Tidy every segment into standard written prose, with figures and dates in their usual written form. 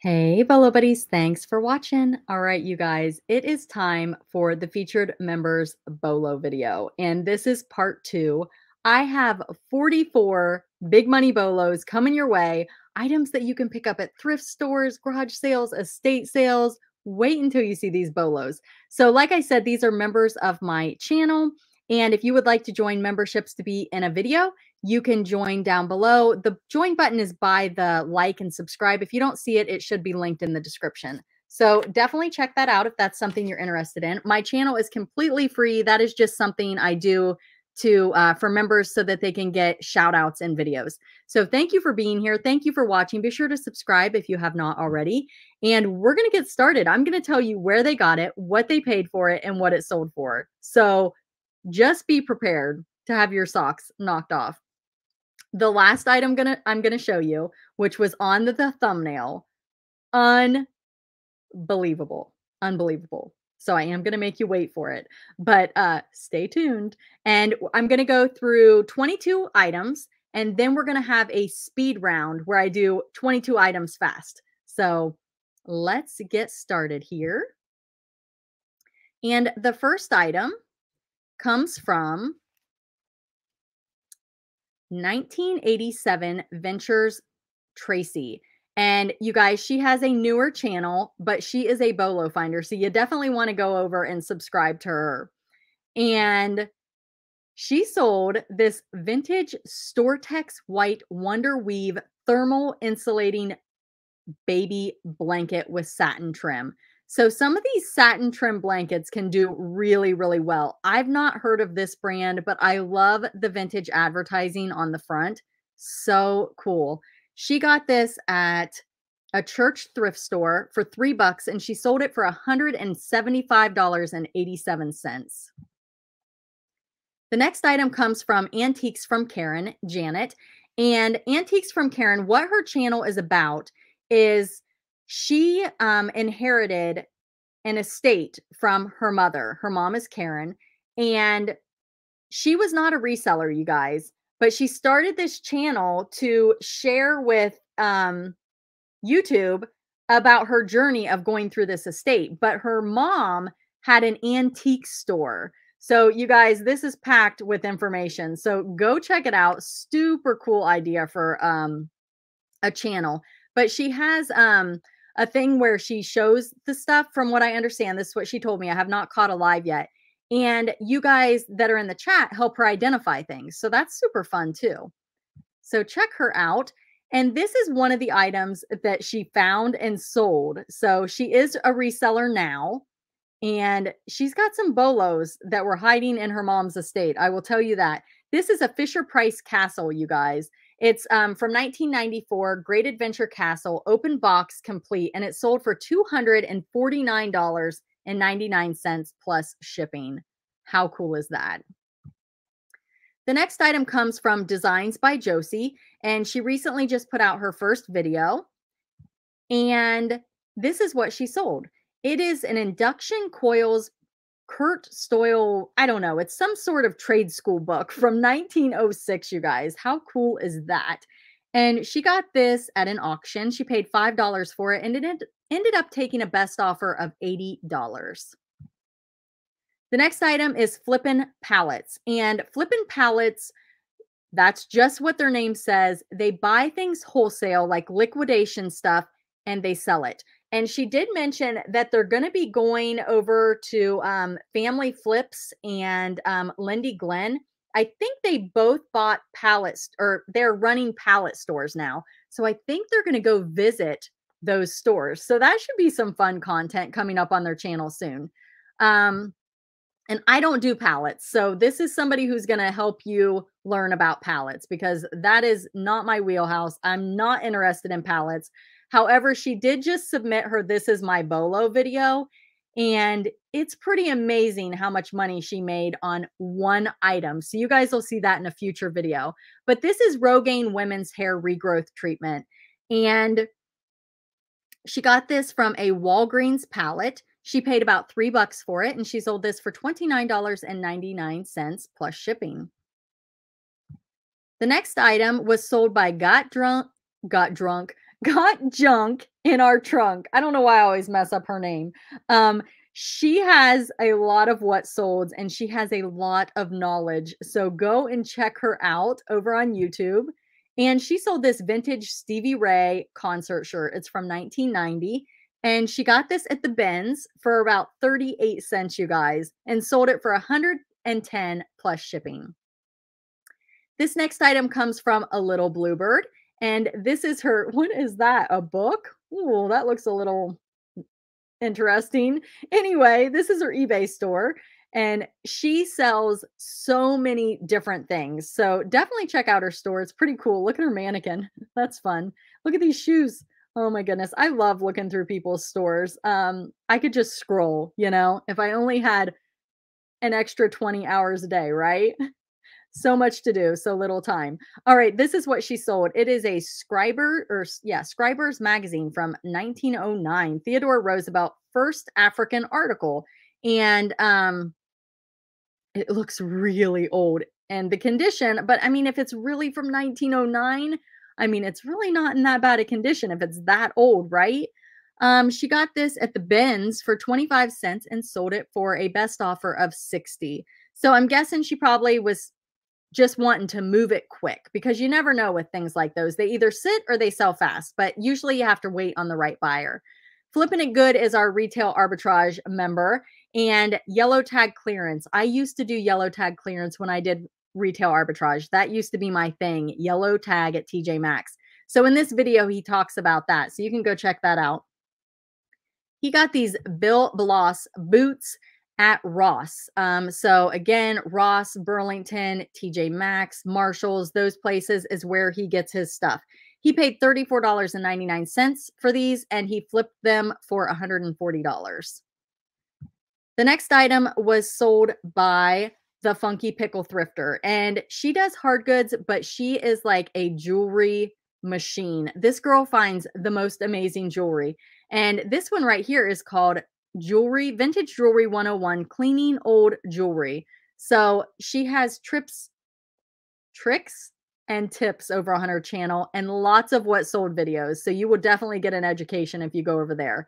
Hey, Bolo Buddies. Thanks for watching. All right, you guys, it is time for the featured members Bolo video. And this is part 2. I have 44 big money bolos coming your way. Items that you can pick up at thrift stores, garage sales, estate sales. Wait until you see these bolos. So like I said, these are members of my channel. And if you would like to join memberships to be in a video, you can join down below. The join button is by the like and subscribe. If you don't see it, it should be linked in the description. So definitely check that out if that's something you're interested in. My channel is completely free. That is just something I do to for members so that they can get shout outs and videos. So thank you for being here. Thank you for watching. Be sure to subscribe if you have not already. And we're going to get started. I'm going to tell you where they got it, what they paid for it, and what it sold for. So just be prepared to have your socks knocked off. The last item I'm gonna show you, which was on the thumbnail, unbelievable, unbelievable. So I am gonna make you wait for it, but stay tuned. And I'm gonna go through 22 items, and then we're gonna have a speed round where I do 22 items fast. So let's get started here. And the first item comes from 1987 Ventures Tracy. And you guys, she has a newer channel, but she is a bolo finder. So you definitely want to go over and subscribe to her. And she sold this vintage Stortex white Wonder Weave thermal insulating baby blanket with satin trim. So some of these satin trim blankets can do really, really well. I've not heard of this brand, but I love the vintage advertising on the front. So cool. She got this at a church thrift store for $3 and she sold it for $175.87. The next item comes from Antiques from Karen Janet. And Antiques from Karen, what her channel is about is she inherited an estate from her mother. Her mom is Karen, and she was not a reseller, you guys, but she started this channel to share with YouTube about her journey of going through this estate. But her mom had an antique store. So you guys, this is packed with information. So go check it out. Super cool idea for a channel. But she has a thing where she shows the stuff. From what I understand, this is what she told me. I have not caught a live yet. And you guys that are in the chat help her identify things. So that's super fun too. So check her out. And this is one of the items that she found and sold. So she is a reseller now. And she's got some bolos that were hiding in her mom's estate. I will tell you that. This is a Fisher Price castle, you guys. It's from 1994, Great Adventure Castle, open box complete, and it sold for $249.99 plus shipping. How cool is that? The next item comes from Designs by Josie, and she recently just put out her first video, and this is what she sold. It is an induction coils Kurt Stoyle, I don't know, it's some sort of trade school book from 1906, you guys. How cool is that? And she got this at an auction. She paid $5 for it, and it ended up taking a best offer of $80. The next item is Flippin' Pallets. And Flippin' Pallets, that's just what their name says. They buy things wholesale, like liquidation stuff, and they sell it. And she did mention that they're going to be going over to Family Flips and Lindy Glenn. I think they both bought pallets, or they're running pallet stores now. So I think they're going to go visit those stores. So that should be some fun content coming up on their channel soon. And I don't do pallets. So this is somebody who's going to help you learn about pallets, because that is not my wheelhouse. I'm not interested in pallets. However, she did just submit her This Is My Bolo video, and it's pretty amazing how much money she made on one item. So you guys will see that in a future video. But this is Rogaine Women's Hair Regrowth Treatment, and she got this from a Walgreens pallet. She paid about $3 for it, and she sold this for $29.99 plus shipping. The next item was sold by Got Drunk. Got Junk in Our Trunk. I don't know why I always mess up her name. She has a lot of what solds, and she has a lot of knowledge. So go and check her out over on YouTube. And she sold this vintage Stevie Ray concert shirt. It's from 1990. And she got this at the Benz for about 38 cents, you guys, and sold it for 110 plus shipping. This next item comes from A Little Bluebird. And this is her, what is that? A book? Ooh, that looks a little interesting. Anyway, this is her eBay store, and she sells so many different things. So definitely check out her store. It's pretty cool. Look at her mannequin. That's fun. Look at these shoes. Oh my goodness. I love looking through people's stores. I could just scroll, you know, if I only had an extra 20 hours a day, right? So much to do, so little time. All right, this is what she sold. It is a Scribers magazine from 1909, Theodore Roosevelt, first African article. And it looks really old and the condition, but I mean, if it's really from 1909, I mean, it's really not in that bad a condition if it's that old, right? She got this at the Benz for 25 cents and sold it for a best offer of 60. So I'm guessing she probably was just wanting to move it quick, because you never know with things like those. They either sit or they sell fast, but usually you have to wait on the right buyer. Flipping It Good is our retail arbitrage member, and yellow tag clearance. I used to do yellow tag clearance when I did retail arbitrage. That used to be my thing, yellow tag at TJ Maxx. So in this video, he talks about that. So you can go check that out. He got these Bill Bloss boots at Ross. So again, Ross, Burlington, TJ Maxx, Marshalls, those places is where he gets his stuff. He paid $34.99 for these, and he flipped them for $140. The next item was sold by the Funky Pickle Thrifter, and she does hard goods, but she is like a jewelry machine. This girl finds the most amazing jewelry. And this one right here is called Jewelry, Vintage Jewelry 101, Cleaning Old Jewelry. So she has trips, tricks, and tips over on her channel, and lots of what sold videos. So you will definitely get an education if you go over there.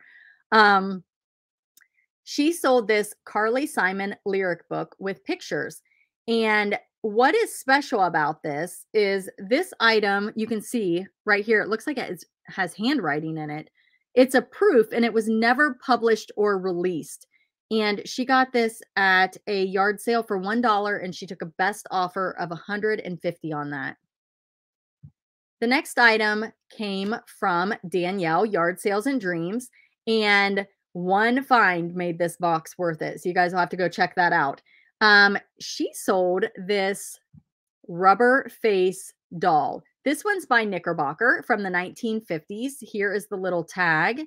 She sold this Carly Simon lyric book with pictures. And what is special about this is this item, you can see right here, it looks like it has handwriting in it. It's a proof, and it was never published or released. And she got this at a yard sale for $1, and she took a best offer of $150 on that. The next item came from Danielle Yard Sales and Dreams, and one find made this box worth it. So you guys will have to go check that out. She sold this rubber face doll. This one's by Knickerbocker from the 1950s. Here is the little tag.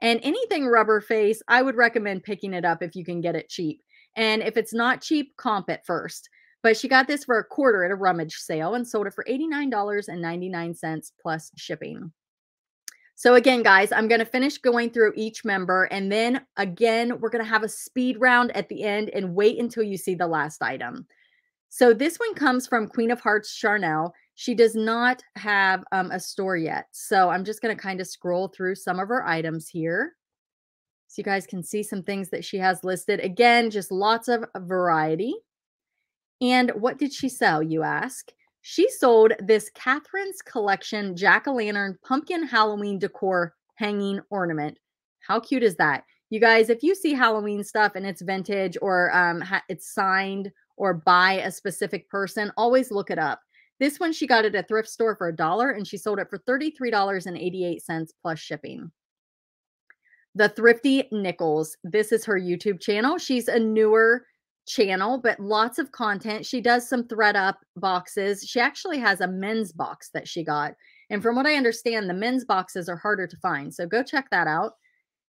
And anything rubber face, I would recommend picking it up if you can get it cheap. And if it's not cheap, comp it first. But she got this for $25 at a rummage sale and sold it for $89.99 plus shipping. So again, guys, I'm going to finish going through each member. And then again, we're going to have a speed round at the end, and wait until you see the last item. So this one comes from Queen of Hearts Charnell. She does not have a store yet. So I'm just going to kind of scroll through some of her items here, so you guys can see some things that she has listed. Again, just lots of variety. And what did she sell, you ask? She sold this Catherine's Collection jack-o'-lantern pumpkin Halloween decor hanging ornament. How cute is that? You guys, if you see Halloween stuff and it's vintage, or it's signed or by a specific person, always look it up. This one, she got at a thrift store for $1, and she sold it for $33.88 plus shipping. The Thrifty Nickels. This is her YouTube channel. She's a newer channel, but lots of content. She does some ThredUp boxes. She actually has a men's box that she got. And from what I understand, the men's boxes are harder to find. So go check that out.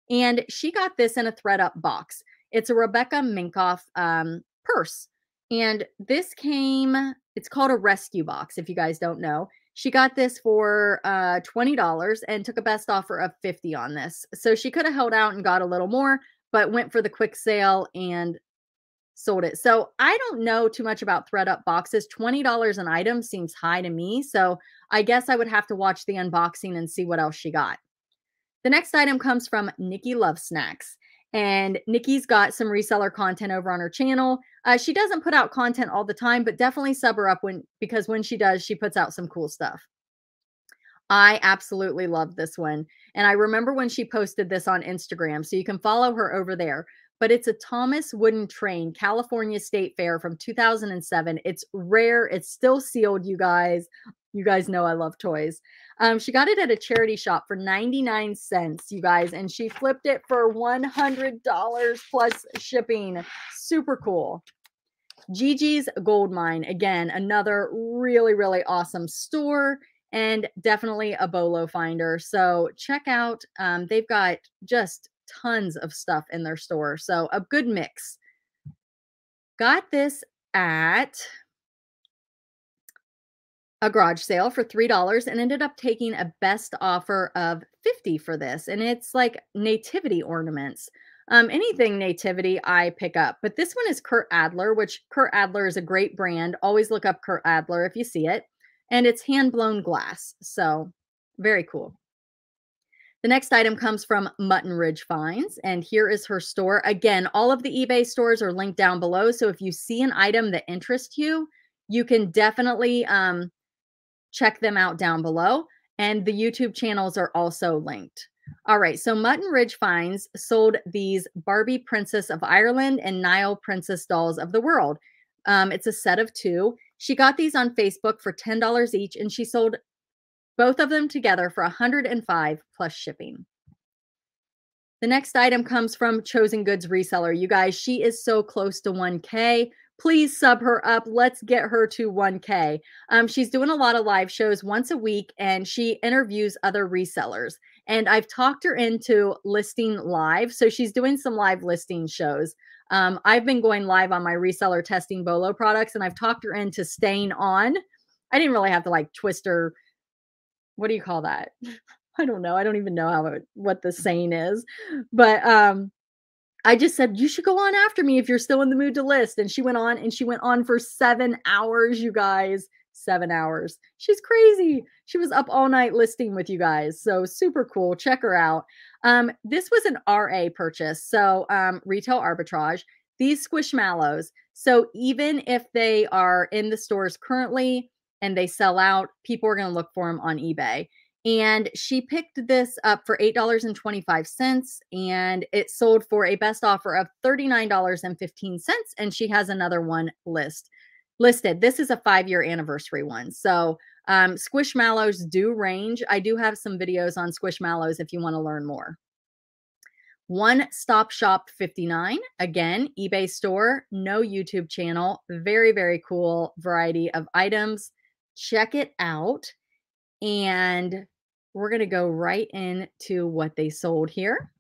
And she got this in a ThredUp box. It's a Rebecca Minkoff purse. And this came, it's called a rescue box, if you guys don't know. She got this for $20 and took a best offer of $50 on this. So she could have held out and got a little more, but went for the quick sale and sold it. So I don't know too much about ThredUp boxes. $20 an item seems high to me. So I guess I would have to watch the unboxing and see what else she got. The next item comes from Nikki Love Snacks. And Nikki's got some reseller content over on her channel. She doesn't put out content all the time, but definitely sub her up because when she does, she puts out some cool stuff. I absolutely love this one. And I remember when she posted this on Instagram, so you can follow her over there. But it's a Thomas Wooden Train California State Fair from 2007. It's rare. It's still sealed, you guys. You guys know I love toys. She got it at a charity shop for 99 cents, you guys. And she flipped it for $100 plus shipping. Super cool. Gigi's Goldmine. Again, another really, really awesome store and definitely a Bolo finder. So check out, they've got just tons of stuff in their store. So a good mix. Got this at a garage sale for $3 and ended up taking a best offer of $50 for this. And it's like nativity ornaments. Anything nativity I pick up. But this one is Kurt Adler, which Kurt Adler is a great brand. Always look up Kurt Adler if you see it. And it's hand-blown glass. So very cool. The next item comes from Mutton Ridge Finds. And here is her store. Again, all of the eBay stores are linked down below. So if you see an item that interests you, you can definitely... check them out down below. And the YouTube channels are also linked. All right. So Mutton Ridge Finds sold these Barbie Princess of Ireland and Nile Princess Dolls of the World. It's a set of two. She got these on Facebook for $10 each. And she sold both of them together for $105 plus shipping. The next item comes from Chosen Goods Reseller. You guys, she is so close to 1K. Please sub her up. Let's get her to 1K. She's doing a lot of live shows once a week, and she interviews other resellers. And I've talked her into listing live. So she's doing some live listing shows. I've been going live on my reseller testing Bolo products, and I've talked her into staying on. I didn't really have to like twist her. What do you call that? I don't know. I don't even know what the saying is. But I just said, you should go on after me if you're still in the mood to list. And she went on for 7 hours, you guys, 7 hours. She's crazy. She was up all night listing with you guys. So super cool. Check her out. This was an RA purchase. So retail arbitrage, these Squishmallows. So even if they are in the stores currently and they sell out, people are going to look for them on eBay. And she picked this up for $8.25, and it sold for a best offer of $39.15. And she has another one listed. This is a 5-year anniversary one. So Squishmallows do range. I do have some videos on Squishmallows if you want to learn more. One Stop Shop 59. Again, eBay store, no YouTube channel. Very, very cool variety of items. Check it out. And we're going to go right into what they sold here.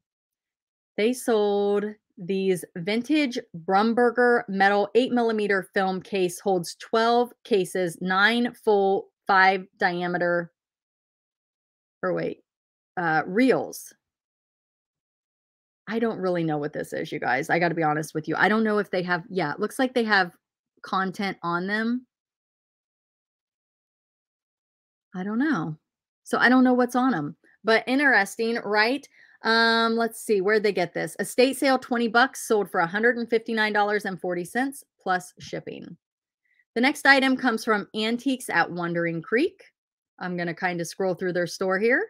They sold these vintage Brumberger metal 8mm film case, holds 12 cases, 9 full, 5 diameter, or wait, reels. I don't really know what this is, you guys. I got to be honest with you. I don't know if they have, yeah, it looks like they have content on them. I don't know. So I don't know what's on them, but interesting, right? Let's see where'd they get this. Estate sale, $20, sold for $159.40 plus shipping. The next item comes from Antiques at Wandering Creek. I'm going to kind of scroll through their store here.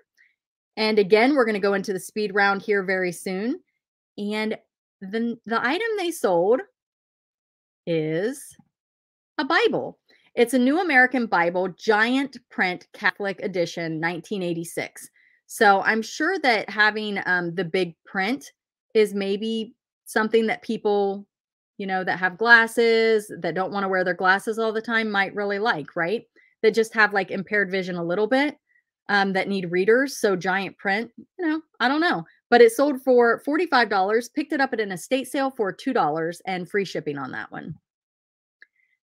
And again, we're going to go into the speed round here very soon. And the item they sold is a Bible. It's a New American Bible, giant print, Catholic edition, 1986. So I'm sure that having the big print is maybe something that people, you know, that have glasses, that don't want to wear their glasses all the time might really like, right? That just have like impaired vision a little bit, that need readers. So giant print, you know, I don't know. But it sold for $45, picked it up at an estate sale for $2 and free shipping on that one.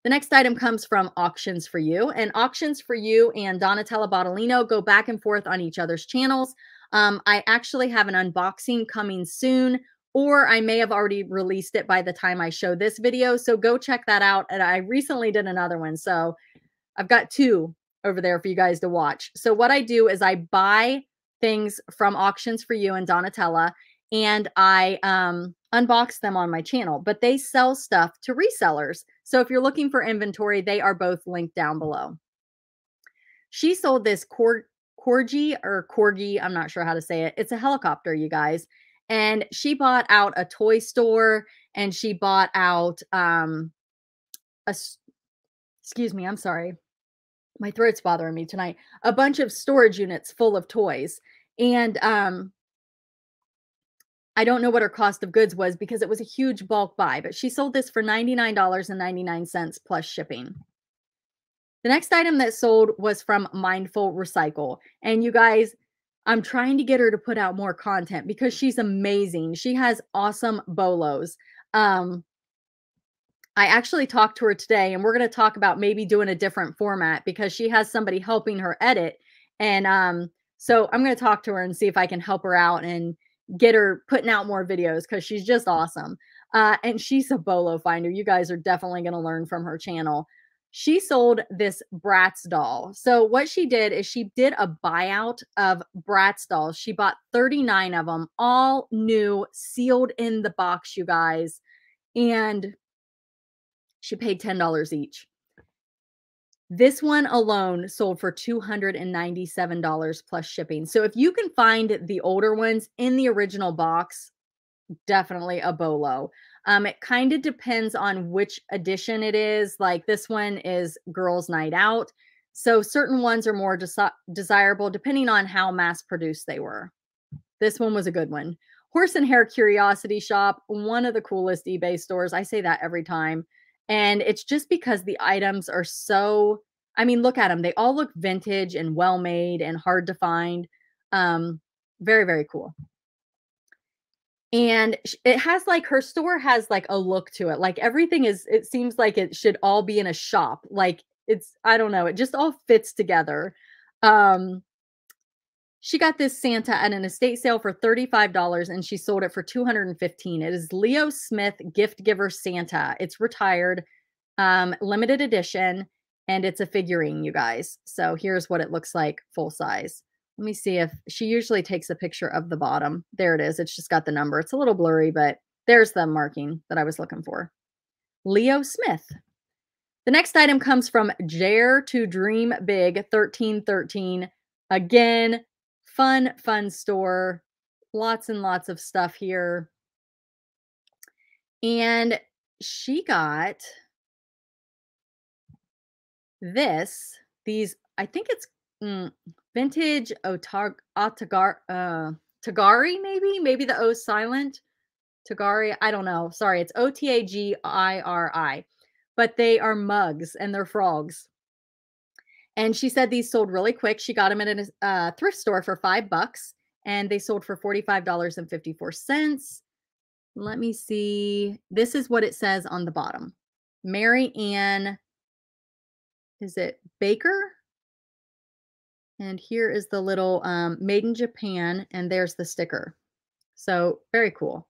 The next item comes from Auctions For You. And Auctions For You and Donatella Bottolino go back and forth on each other's channels. I actually have an unboxing coming soon, or I may have already released it by the time I show this video. So go check that out. And I recently did another one. So I've got two over there for you guys to watch. So what I do is I buy things from Auctions For You and Donatella, and I unbox them on my channel, but they sell stuff to resellers. So if you're looking for inventory, they are both linked down below. She sold this Corgi or Corgi, I'm not sure how to say it. It's a helicopter, you guys. And she bought out a toy store, and she bought out excuse me, I'm sorry. My throat's bothering me tonight. A bunch of storage units full of toys. And I don't know what her cost of goods was because it was a huge bulk buy, but she sold this for $99.99 plus shipping. The next item that sold was from Mindful Recycle. And you guys, I'm trying to get her to put out more content because she's amazing. She has awesome bolos. I actually talked to her today, and we're going to talk about maybe doing a different format because she has somebody helping her edit. And so I'm going to talk to her and see if I can help her out and get her putting out more videos because she's just awesome. And she's a bolo finder. You guys are definitely going to learn from her channel. She sold this Bratz doll. So what she did is she did a buyout of Bratz dolls. She bought 39 of them, all new, sealed in the box, you guys. And she paid $10 each. This one alone sold for $297 plus shipping. So if you can find the older ones in the original box, definitely a bolo. It kind of depends on which edition it is. Like this one is Girls Night Out. So certain ones are more desirable depending on how mass-produced they were. This one was a good one. Horse and Hair Curiosity Shop, one of the coolest eBay stores. I say that every time. And it's just because the items are so, I mean, look at them. They all look vintage and well-made and hard to find. Very, very cool. And it has like, her store has like a look to it. Like everything is, it seems like it should all be in a shop. Like it's, I don't know. It just all fits together. She got this Santa at an estate sale for $35, and she sold it for $215. It is Leo Smith Gift Giver Santa. It's retired, limited edition, and it's a figurine, you guys. So here's what it looks like full size. Let me see if she usually takes a picture of the bottom. There it is. It's just got the number. It's a little blurry, but there's the marking that I was looking for. Leo Smith. The next item comes from Jair to Dream Big 1313. Again, fun store, lots and lots of stuff here. And she got this, these, I think it's vintage Tagari, maybe the O's silent, Tagari, I don't know, sorry, it's O-T-A-G-I-R-I, but they are mugs and they're frogs. And she said these sold really quick. She got them at a thrift store for $5, and they sold for $45.54. Let me see. This is what it says on the bottom. Mary Ann, is it Baker? And here is the little Made in Japan, and there's the sticker. So very cool.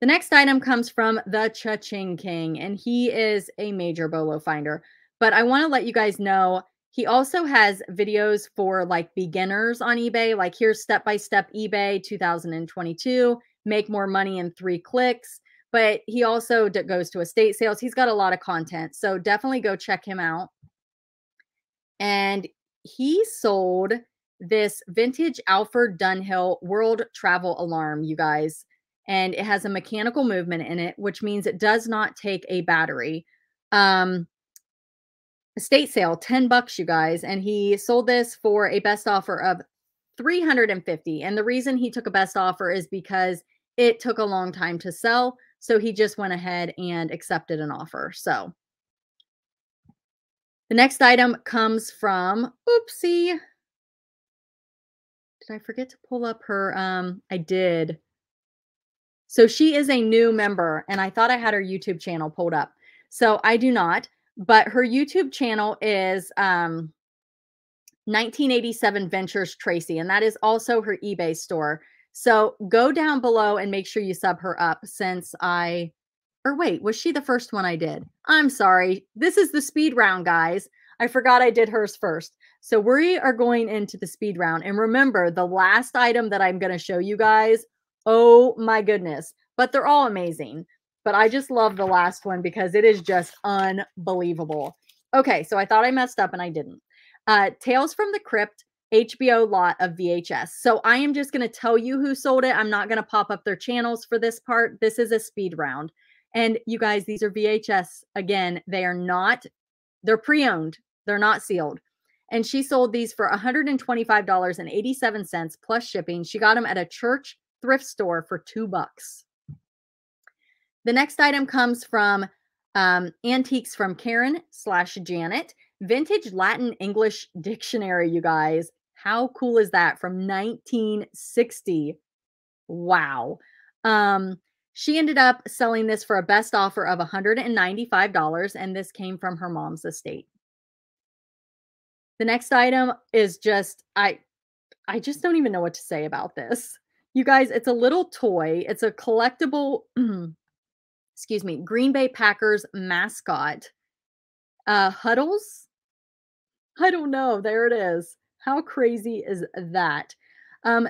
The next item comes from the Cha-Ching King, and he is a major bolo finder. But I want to let you guys know, he also has videos for like beginners on eBay. Like here's step-by-step eBay 2022, make more money in 3 clicks. But he also goes to estate sales. He's got a lot of content. So definitely go check him out. And he sold this vintage Alfred Dunhill World Travel Alarm, you guys. And it has a mechanical movement in it, which means it does not take a battery. Estate sale, $10, you guys. And he sold this for a best offer of $350. And the reason he took a best offer is because it took a long time to sell. So he just went ahead and accepted an offer. So the next item comes from, oopsie. Did I forget to pull up her? I did. So she is a new member, and I thought I had her YouTube channel pulled up. So I do not. But her YouTube channel is 1987 Ventures Tracy, and that is also her eBay store. So go down below and make sure you sub her up since I, or wait, was she the first one I did? I'm sorry. This is the speed round, guys. I forgot I did hers first. So we are going into the speed round. And remember, the last item that I'm going to show you guys, oh my goodness, but they're all amazing. But I just love the last one because it is just unbelievable. Okay, so I thought I messed up and I didn't. Tales from the Crypt, HBO lot of VHS. So I am just going to tell you who sold it. I'm not going to pop up their channels for this part. This is a speed round. And you guys, these are VHS. Again, they are not, they're pre-owned. They're not sealed. And she sold these for $125.87 plus shipping. She got them at a church thrift store for $2. The next item comes from Antiques from Karen Janet. Vintage Latin English Dictionary, you guys. How cool is that? From 1960. Wow. She ended up selling this for a best offer of $195, and this came from her mom's estate. The next item is just, I just don't even know what to say about this. You guys, it's a little toy. It's a collectible, excuse me, Green Bay Packers mascot. Huddles? I don't know. There it is. How crazy is that?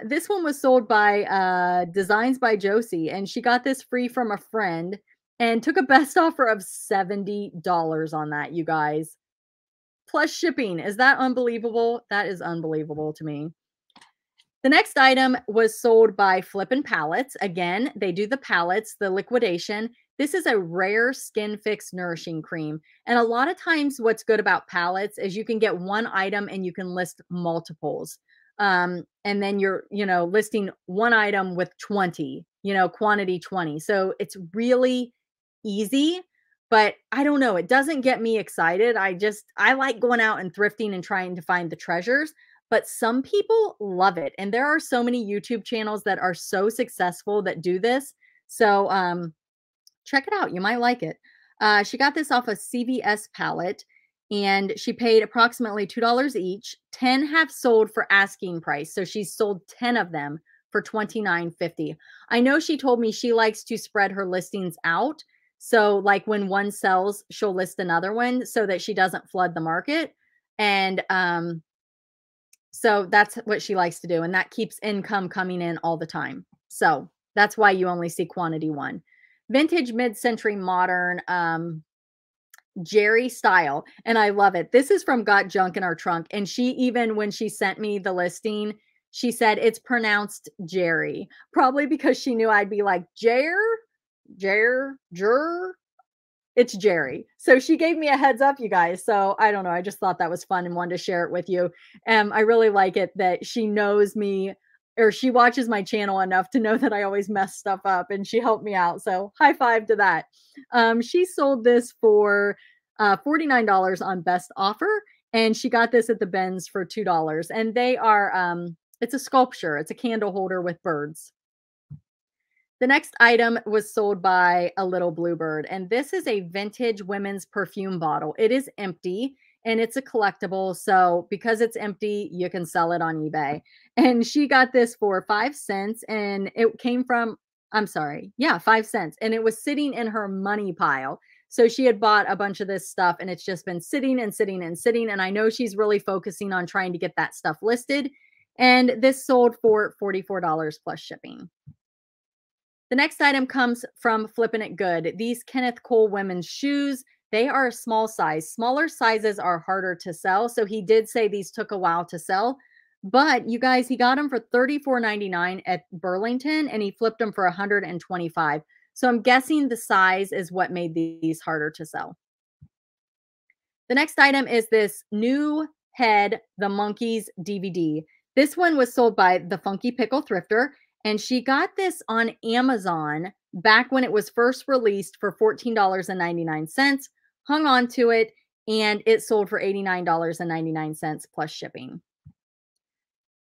This one was sold by Designs by Josie, and she got this free from a friend and took a best offer of $70 on that, you guys. Plus shipping. Is that unbelievable? That is unbelievable to me. The next item was sold by Flippin' Pallets. Again, they do the pallets, the liquidation. This is a rare Skin Fix nourishing cream. And a lot of times what's good about pallets is you can get one item and you can list multiples. And then you're, you know, listing one item with 20, you know, quantity 20. So it's really easy. But I don't know, it doesn't get me excited. I like going out and thrifting and trying to find the treasures, but some people love it. And there are so many YouTube channels that are so successful that do this. So check it out. You might like it. She got this off a CVS pallet and she paid approximately $2 each. 10 have sold for asking price. So she's sold 10 of them for $29.50. I know she told me she likes to spread her listings out. So like when one sells, she'll list another one so that she doesn't flood the market. And so that's what she likes to do. And that keeps income coming in all the time. So that's why you only see quantity one. Vintage mid-century modern Jerry style. And I love it. This is from Got Junk in Our Trunk. And she even, when she sent me the listing, she said it's pronounced Jerry. Probably because she knew I'd be like, it's Jerry. So she gave me a heads up, you guys. So I don't know. I just thought that was fun and wanted to share it with you. I really like it that she knows me, or she watches my channel enough to know that I always mess stuff up, and she helped me out. So high five to that. She sold this for $49 on best offer, and she got this at the bins for $2. And they are, it's a sculpture. It's a candle holder with birds. The next item was sold by A Little Bluebird, and this is a vintage women's perfume bottle. It is empty, and it's a collectible, so because it's empty, you can sell it on eBay. And she got this for 5 cents, and it came from, I'm sorry, yeah, 5 cents, and it was sitting in her money pile. So she had bought a bunch of this stuff, and it's just been sitting and sitting and sitting, and I know she's really focusing on trying to get that stuff listed, and this sold for $44 plus shipping. The next item comes from Flipping It Good. These Kenneth Cole women's shoes, they are a small size. Smaller sizes are harder to sell. So he did say these took a while to sell. But you guys, he got them for $34.99 at Burlington and he flipped them for $125. So I'm guessing the size is what made these harder to sell. The next item is this New Head, The Monkeys DVD. This one was sold by the Funky Pickle Thrifter. And she got this on Amazon back when it was first released for $14.99, hung on to it, and it sold for $89.99 plus shipping.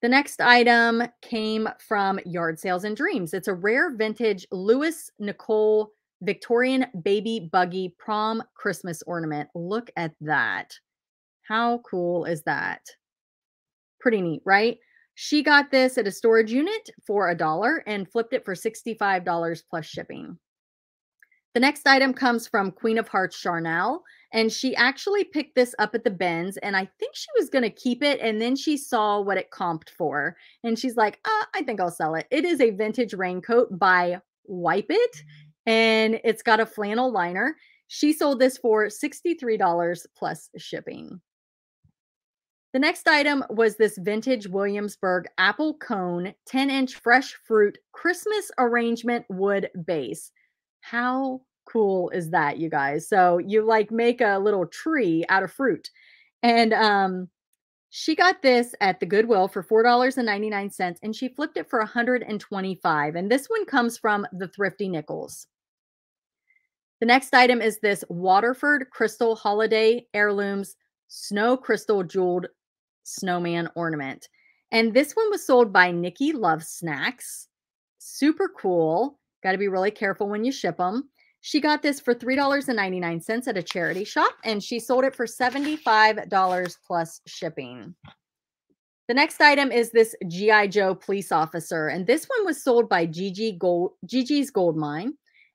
The next item came from Yard Sales and Dreams. It's a rare vintage Lewis Nicole Victorian baby buggy prom Christmas ornament. Look at that. How cool is that? Pretty neat, right? She got this at a storage unit for $1 and flipped it for $65 plus shipping. The next item comes from Queen of Hearts Charnell, and she actually picked this up at the bins, and I think she was going to keep it, and then she saw what it comped for, and she's like, I think I'll sell it. It is a vintage raincoat by Wipe It, and it's got a flannel liner. She sold this for $63 plus shipping. The next item was this vintage Williamsburg apple cone 10-inch fresh fruit Christmas arrangement wood base. How cool is that, you guys? So you like make a little tree out of fruit. And she got this at the Goodwill for $4.99, and she flipped it for $125. And this one comes from the Thrifty Nickels. The next item is this Waterford Crystal Holiday Heirlooms Snow Crystal Jeweled Snowman Ornament. And this one was sold by Nikki Love Snacks. Super cool. Got to be really careful when you ship them. She got this for $3.99 at a charity shop, and she sold it for $75 plus shipping. The next item is this G.I. Joe police officer, and this one was sold by Gigi's Gold Mine,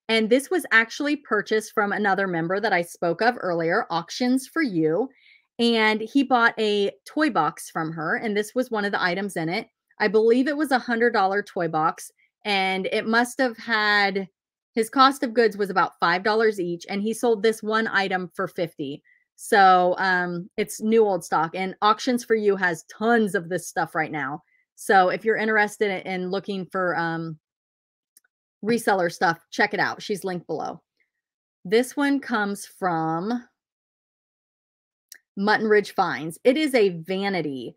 and this was actually purchased from another member that I spoke of earlier, Auctions For You, and he bought a toy box from her, and this was one of the items in it. I believe it was a $100 toy box, and it must have had, his cost of goods was about $5 each, and he sold this one item for $50. So it's new old stock, and Auctions For You has tons of this stuff right now. So if you're interested in looking for reseller stuff, check it out. She's linked below. This one comes from Mutton Ridge Finds. It is a vanity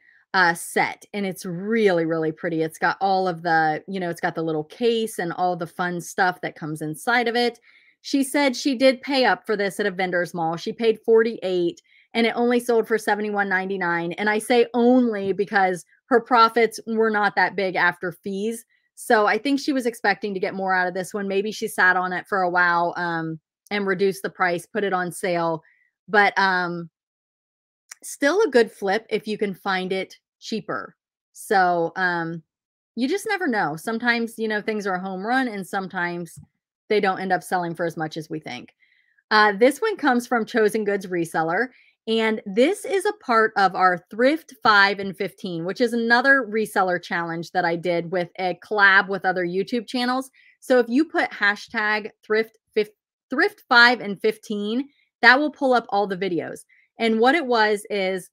set, and it's really, really pretty. It's got all of the, you know, it's got the little case and all the fun stuff that comes inside of it. She said she did pay up for this at a vendor's mall. She paid $48, and it only sold for $71.99. And I say only because her profits were not that big after fees. So I think she was expecting to get more out of this one. Maybe she sat on it for a while and reduced the price, put it on sale. But still a good flip if you can find it cheaper. So you just never know. Sometimes, you know, things are a home run, and sometimes they don't end up selling for as much as we think. This one comes from Chosen Goods Reseller, and this is a part of our Thrift 5 and 15, which is another reseller challenge that I did with a collab with other YouTube channels. So if you put hashtag thrift 5 and 15, that will pull up all the videos. And what it was is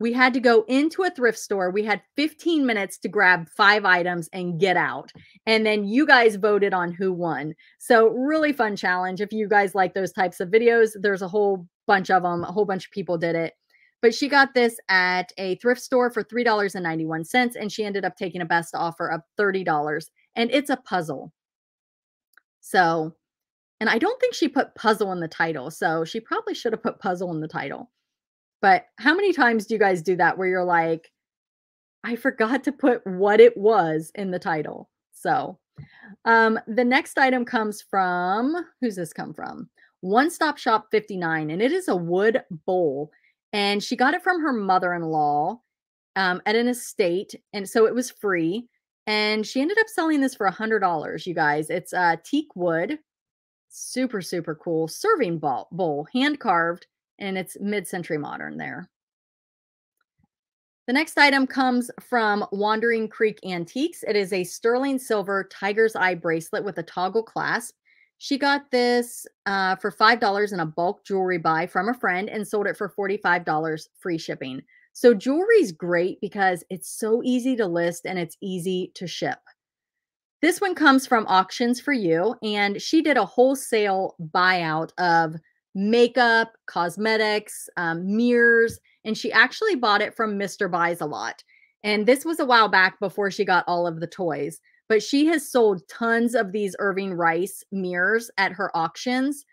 we had to go into a thrift store. We had 15 minutes to grab 5 items and get out. And then you guys voted on who won. So really fun challenge. If you guys like those types of videos, there's a whole bunch of them. A whole bunch of people did it. But she got this at a thrift store for $3.91, and she ended up taking a best offer of $30. And it's a puzzle. So, and I don't think she put puzzle in the title, so she probably should have put puzzle in the title. But how many times do you guys do that where you're like, I forgot to put what it was in the title? So the next item comes from, who's this come from? One Stop Shop 59, and it is a wood bowl. And she got it from her mother-in-law at an estate, and so it was free. And she ended up selling this for $100, you guys. It's teak wood. Super, super cool serving bowl, hand carved, and it's mid-century modern there. The next item comes from Wandering Creek Antiques. It is a sterling silver tiger's eye bracelet with a toggle clasp. She got this for $5 in a bulk jewelry buy from a friend and sold it for $45 free shipping. So jewelry is great because it's so easy to list and it's easy to ship. This one comes from Auctions For You, and she did a wholesale buyout of makeup, cosmetics, mirrors, and she actually bought it from Mr. Buys A Lot. And this was a while back before she got all of the toys, but she has sold tons of these Irving Rice mirrors at her auctions.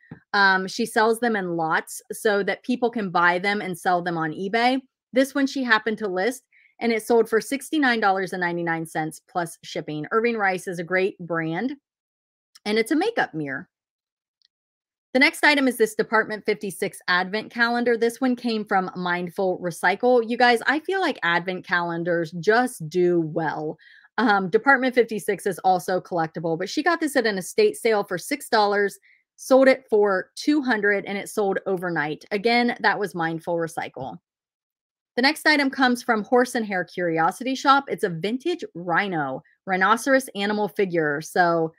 She sells them in lots so that people can buy them and sell them on eBay. This one she happened to list, and it sold for $69.99 plus shipping. Irving Rice is a great brand, and it's a makeup mirror. The next item is this Department 56 Advent Calendar. This one came from Mindful Recycle. You guys, I feel like Advent calendars just do well. Department 56 is also collectible, but she got this at an estate sale for $6, sold it for $200 and it sold overnight. Again, that was Mindful Recycle. The next item comes from Horse and Hair Curiosity Shop. It's a vintage rhinoceros animal figure. So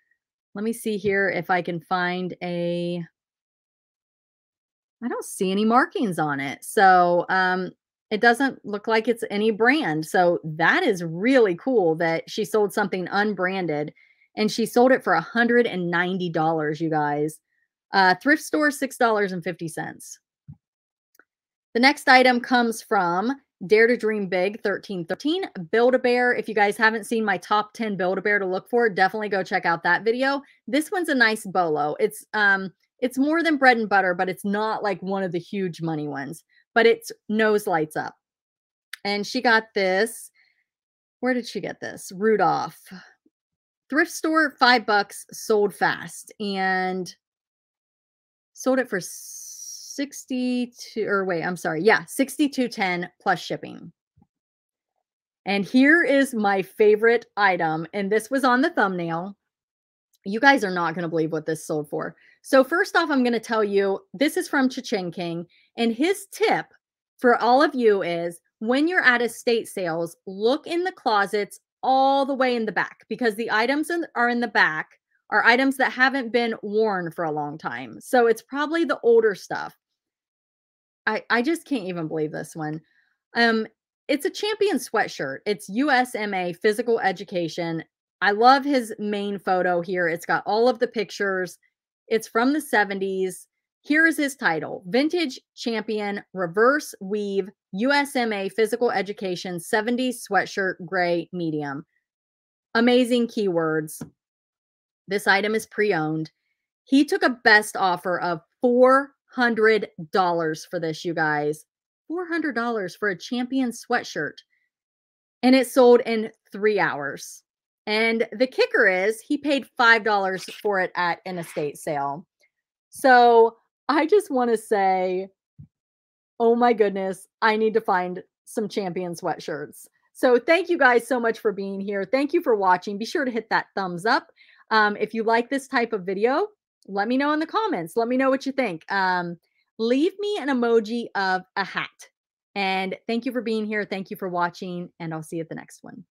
let me see here if I can find a, I don't see any markings on it. So it doesn't look like it's any brand. So that is really cool that she sold something unbranded, and she sold it for $190, you guys. Thrift store, $6.50. The next item comes from Jair to Dream Big 1313, Build-A-Bear. If you guys haven't seen my top 10 Build-A-Bear to look for, definitely go check out that video. This one's a nice bolo. It's more than bread and butter, but it's not like one of the huge money ones. But its nose lights up. And she got this. Where did she get this? Rudolph. Thrift store, $5, sold fast. And sold it for 62, or wait, I'm sorry. Yeah, $62.10 plus shipping. And here is my favorite item. And this was on the thumbnail. You guys are not going to believe what this sold for. So first off, I'm going to tell you, this is from Cha-Ching King. And his tip for all of you is when you're at estate sales, look in the closets all the way in the back, because the items are in the back are items that haven't been worn for a long time. So it's probably the older stuff. I just can't even believe this one. It's a Champion sweatshirt. It's USMA Physical Education. I love his main photo here. It's got all of the pictures. It's from the 70s. Here is his title: Vintage Champion Reverse Weave USMA Physical Education 70s Sweatshirt Gray Medium. Amazing keywords. This item is pre-owned. He took a best offer of $400 for this, you guys. $400 for a Champion sweatshirt. And it sold in 3 hours. And the kicker is he paid $5 for it at an estate sale. So I just want to say, oh my goodness, I need to find some Champion sweatshirts. So thank you guys so much for being here. Thank you for watching. Be sure to hit that thumbs up. If you like this type of video, let me know in the comments. Let me know what you think. Leave me an emoji of a hat. And thank you for being here. Thank you for watching. And I'll see you at the next one.